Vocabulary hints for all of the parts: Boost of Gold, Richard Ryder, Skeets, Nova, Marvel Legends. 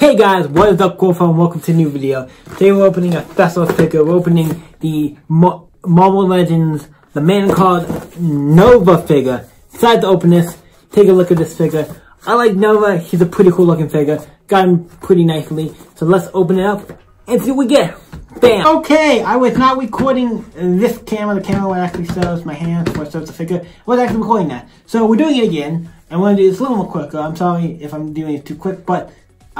Hey guys, what is up, Cool Fun? Welcome to a new video. Today we're opening a special sticker. We're opening the Marvel Legends, the man called Nova figure. Decided to open this, take a look at this figure. I like Nova, he's a pretty cool looking figure. Got him pretty nicely. So let's open it up and see what we get. Bam! Okay, I was not recording this camera. The camera actually shows my hands where it shows the figure. I was actually recording that. So we're doing it again. I'm going to do this a little more quicker. I'm sorry if I'm doing it too quick, but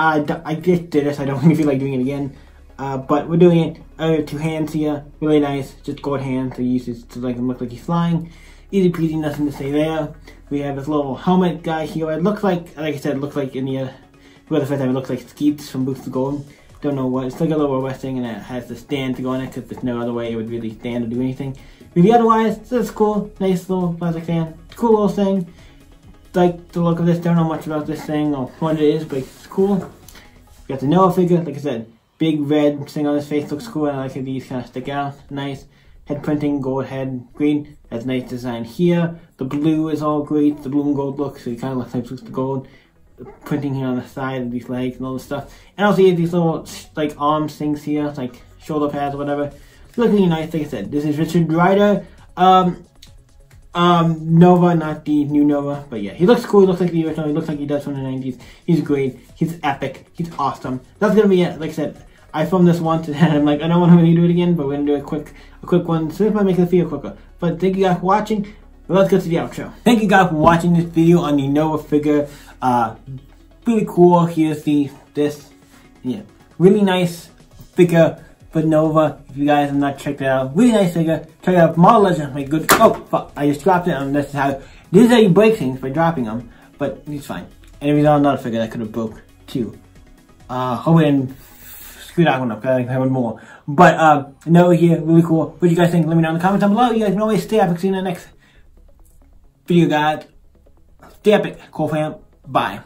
I just did this. I don't really feel like doing it again. But we're doing it. I have two hands here. Really nice. Just gold hands. So you used to like them look like he's flying. Easy peasy. Nothing to say there. We have this little helmet guy here. It looks like I said, it looks like in the first time, it looks like Skeets from Boost of Gold. Don't know what. It's like a little resting and it has the stand to go on it because there's no other way it would really stand or do anything. Maybe otherwise, that's cool. Nice little plastic stand. Cool little thing. Like the look of this, don't know much about this thing or what it is, but it's cool. Got the Nova figure, like I said, big red thing on his face, looks cool, and I like how these kind of stick out, nice. Head printing, gold head, green, that's nice design here. The blue is all great, the blue and gold look, so it kind of looks like the gold. The printing here on the side of these legs and all this stuff. And also you have these little, like, arms things here, like shoulder pads or whatever. Looking really nice, like I said, this is Richard Ryder. Nova, not the new Nova, but yeah, he looks cool, he looks like the original, he looks like he does from the 90s, he's great, he's epic, he's awesome. That's gonna be it. Like I said, I filmed this once and I'm like, I don't want to really do it again, but we're gonna do a quick one, so this might make this video quicker. But thank you guys for watching, well, let's go to the outro. Thank you guys for watching this video on the Nova figure, really cool, here's this, yeah, really nice figure for Nova. If you guys have not checked it out, really nice figure. Check out Marvel Legends. My good. Oh fuck! I just dropped it. This is how you break things by dropping them. But it's fine. And if you don't know another figure that could have broke too. Hope I didn't screw that one up. I have one more. But Nova here, really cool. What do you guys think? Let me know in the comments down below. You guys can always stay epic. See you in the next video, guys. Stay epic, cool fam. Bye.